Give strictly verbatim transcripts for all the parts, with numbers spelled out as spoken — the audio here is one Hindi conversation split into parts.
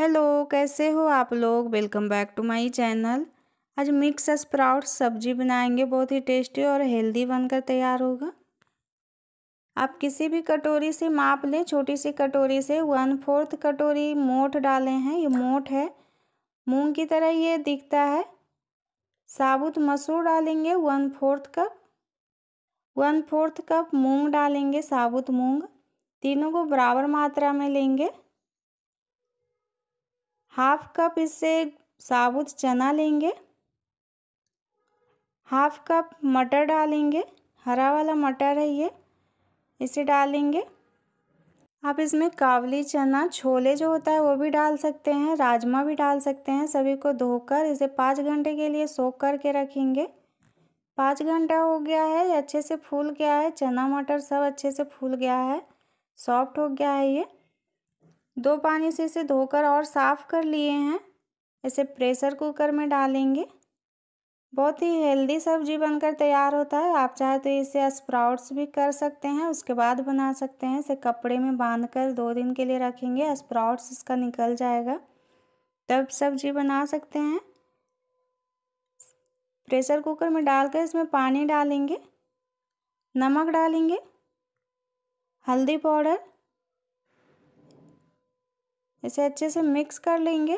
हेलो, कैसे हो आप लोग। Welcome back to my channel. आज मिक्स स्प्राउट्स सब्जी बनाएंगे, बहुत ही टेस्टी और हेल्दी बनकर तैयार होगा। आप किसी भी कटोरी से माप लें, छोटी सी कटोरी से वन फोर्थ कटोरी मोठ डाले हैं। ये मोठ है, मूंग की तरह ये दिखता है। साबुत मसूर डालेंगे one fourth cup, one fourth cup मूंग डालेंगे, साबुत मूंग। तीनों को बराबर मात्रा में लेंगे। हाफ कप इससे साबुत चना लेंगे। हाफ कप मटर डालेंगे, हरा वाला मटर है ये, इसे डालेंगे। आप इसमें काबली चना, छोले जो होता है वो भी डाल सकते हैं, राजमा भी डाल सकते हैं। सभी को धोकर इसे पाँच घंटे के लिए सोख करके रखेंगे। पाँच घंटा हो गया है, अच्छे से फूल गया है, चना मटर सब अच्छे से फूल गया है, सॉफ्ट हो गया है ये। दो पानी से इसे धोकर और साफ़ कर लिए हैं। इसे प्रेशर कुकर में डालेंगे। बहुत ही हेल्दी सब्जी बनकर तैयार होता है। आप चाहे तो इसे स्प्राउट्स भी कर सकते हैं, उसके बाद बना सकते हैं। इसे कपड़े में बांधकर दो दिन के लिए रखेंगे, स्प्राउट्स इसका निकल जाएगा, तब सब्जी बना सकते हैं। प्रेशर कुकर में डालकर इसमें पानी डालेंगे, नमक डालेंगे, हल्दी पाउडर, इसे अच्छे से मिक्स कर लेंगे।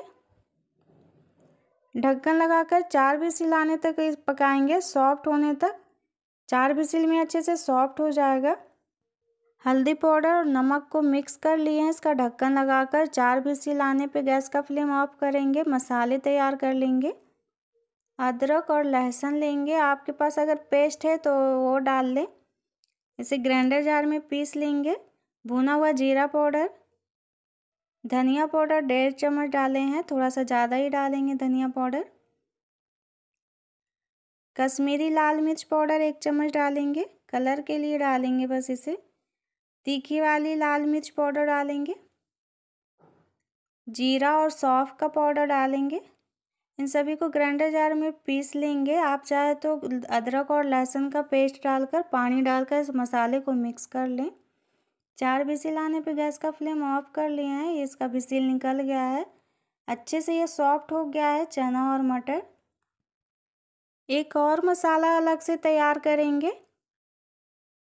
ढक्कन लगाकर चार विसिल आने तक पकाएंगे, सॉफ्ट होने तक। चार विसिल में अच्छे से सॉफ्ट हो जाएगा। हल्दी पाउडर और नमक को मिक्स कर लिए हैं। इसका ढक्कन लगाकर चार विसिल आने पे गैस का फ्लेम ऑफ करेंगे। मसाले तैयार कर लेंगे। अदरक और लहसुन लेंगे, आपके पास अगर पेस्ट है तो वो डाल लें। इसे ग्राइंडर जार में पीस लेंगे। भुना हुआ जीरा पाउडर, धनिया पाउडर डेढ़ चम्मच डाले हैं, थोड़ा सा ज़्यादा ही डालेंगे धनिया पाउडर। कश्मीरी लाल मिर्च पाउडर एक चम्मच डालेंगे, कलर के लिए डालेंगे बस। इसे तीखी वाली लाल मिर्च पाउडर डालेंगे। जीरा और सौंफ का पाउडर डालेंगे। इन सभी को ग्राइंडर जार में पीस लेंगे। आप चाहे तो अदरक और लहसुन का पेस्ट डालकर, पानी डालकर इस मसाले को मिक्स कर लें। चार विसिल आने पे गैस का फ्लेम ऑफ कर लिए हैं। ये इसका विसिल निकल गया है, अच्छे से ये सॉफ्ट हो गया है चना और मटर। एक और मसाला अलग से तैयार करेंगे।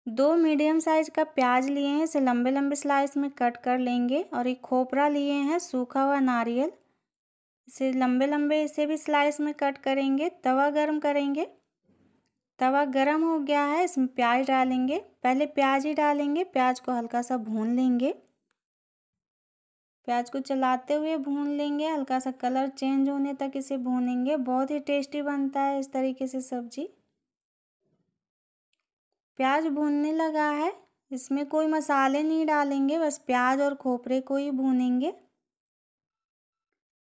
दो मीडियम साइज का प्याज लिए हैं, इसे लंबे लंबे स्लाइस में कट कर लेंगे। और एक खोपरा लिए हैं, सूखा हुआ नारियल, इसे लंबे लंबे इसे भी स्लाइस में कट करेंगे। तवा गर्म करेंगे। तवा गरम हो गया है, इसमें प्याज डालेंगे। पहले प्याज ही डालेंगे। प्याज को हल्का सा भून लेंगे। प्याज को चलाते हुए भून लेंगे, हल्का सा कलर चेंज होने तक इसे भूनेंगे। बहुत ही टेस्टी बनता है इस तरीके से सब्जी। प्याज भूनने लगा है, इसमें कोई मसाले नहीं डालेंगे, बस प्याज और खोपरे को ही भूनेंगे।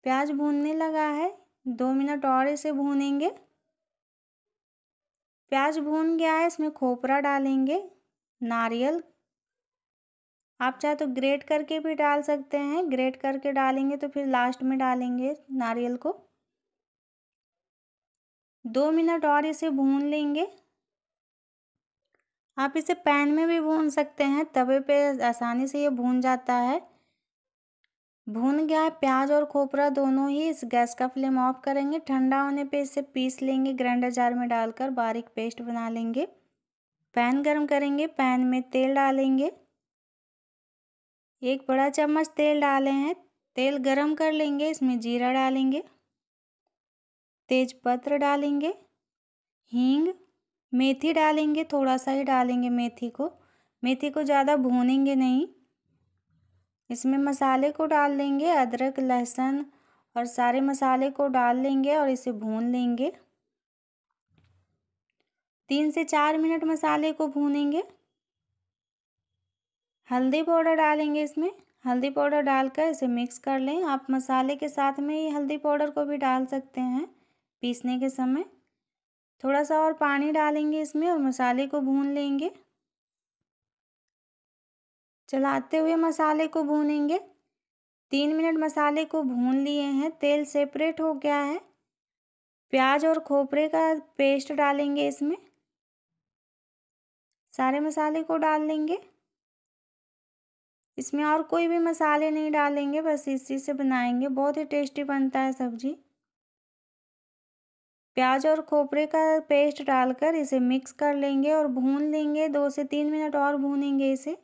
प्याज भूनने लगा है, दो मिनट और इसे भूनेंगे। प्याज भून गया है, इसमें खोपरा डालेंगे, नारियल। आप चाहे तो ग्रेट करके भी डाल सकते हैं, ग्रेट करके डालेंगे तो फिर लास्ट में डालेंगे नारियल को। दो मिनट और इसे भून लेंगे। आप इसे पैन में भी भून सकते हैं, तवे पे आसानी से ये भून जाता है। भून गया है प्याज और खोपरा दोनों ही। इस गैस का फ्लेम ऑफ करेंगे। ठंडा होने पे इसे पीस लेंगे, ग्राइंडर जार में डालकर बारीक पेस्ट बना लेंगे। पैन गरम करेंगे, पैन में तेल डालेंगे। एक बड़ा चम्मच तेल डाले हैं। तेल गरम कर लेंगे, इसमें जीरा डालेंगे, तेज पत्र डालेंगे, हींग, मेथी डालेंगे, थोड़ा सा ही डालेंगे मेथी को। मेथी को ज़्यादा भूनेंगे नहीं। इसमें मसाले को डाल लेंगे, अदरक लहसुन और सारे मसाले को डाल लेंगे और इसे भून लेंगे। तीन से चार मिनट मसाले को भूनेंगे। हल्दी पाउडर डालेंगे इसमें। हल्दी पाउडर डालकर इसे मिक्स कर लें। आप मसाले के साथ में ही हल्दी पाउडर को भी डाल सकते हैं पीसने के समय। थोड़ा सा और पानी डालेंगे इसमें और मसाले को भून लेंगे। चलाते हुए मसाले को भूनेंगे। तीन मिनट मसाले को भून लिए हैं। तेल सेपरेट हो गया है। प्याज और खोपरे का पेस्ट डालेंगे इसमें। सारे मसाले को डाल लेंगे। इसमें और कोई भी मसाले नहीं डालेंगे, बस इसी से बनाएंगे। बहुत ही टेस्टी बनता है सब्जी। प्याज और खोपरे का पेस्ट डालकर इसे मिक्स कर लेंगे और भून लेंगे। दो से तीन मिनट और भूनेंगे इसे।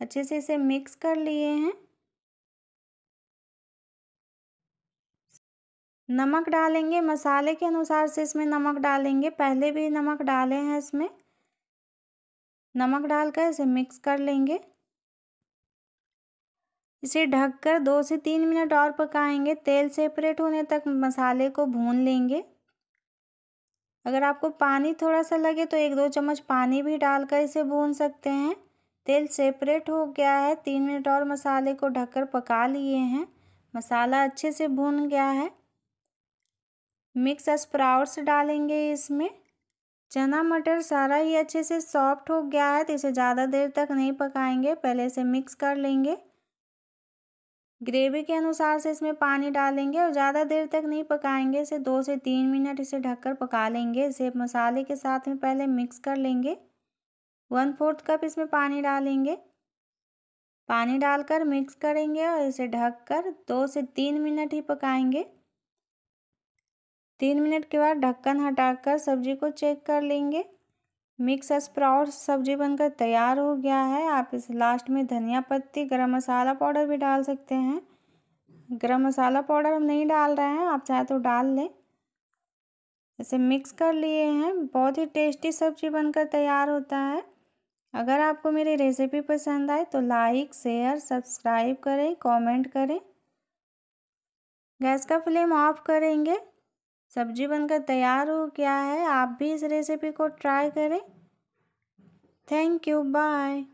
अच्छे से इसे मिक्स कर लिए हैं। नमक डालेंगे, मसाले के अनुसार से इसमें नमक डालेंगे। पहले भी नमक डाले हैं इसमें। नमक डालकर इसे मिक्स कर लेंगे। इसे ढककर दो से तीन मिनट और पकाएंगे। तेल सेपरेट होने तक मसाले को भून लेंगे। अगर आपको पानी थोड़ा सा लगे तो एक दो चम्मच पानी भी डालकर इसे भून सकते हैं। तेल सेपरेट हो गया है। तीन मिनट और मसाले को ढककर पका लिए हैं। मसाला अच्छे से भून गया है। मिक्स स्प्राउट्स डालेंगे इसमें। चना मटर सारा ही अच्छे से सॉफ्ट हो गया है, तो इसे ज़्यादा देर तक नहीं पकाएंगे। पहले इसे मिक्स कर लेंगे। ग्रेवी के अनुसार से इसमें पानी डालेंगे और ज़्यादा देर तक नहीं पकाएंगे। इसे दो से तीन मिनट इसे ढककर पका लेंगे। इसे मसाले के साथ में पहले मिक्स कर लेंगे। वन फोर्थ कप इसमें पानी डालेंगे। पानी डालकर मिक्स करेंगे और इसे ढककर दो से तीन मिनट ही पकाएंगे। तीन मिनट के बाद ढक्कन हटाकर सब्जी को चेक कर लेंगे। मिक्स स्प्राउट्स सब्जी बनकर तैयार हो गया है। आप इस लास्ट में धनिया पत्ती, गरम मसाला पाउडर भी डाल सकते हैं। गरम मसाला पाउडर हम नहीं डाल रहे हैं, आप चाहे तो डाल लें। इसे मिक्स कर लिए हैं। बहुत ही टेस्टी सब्जी बनकर तैयार होता है। अगर आपको मेरी रेसिपी पसंद आए तो लाइक, शेयर, सब्सक्राइब करें, कमेंट करें। गैस का फ्लेम ऑफ करेंगे। सब्जी बनकर तैयार हो गया है। आप भी इस रेसिपी को ट्राई करें। Thank you, bye.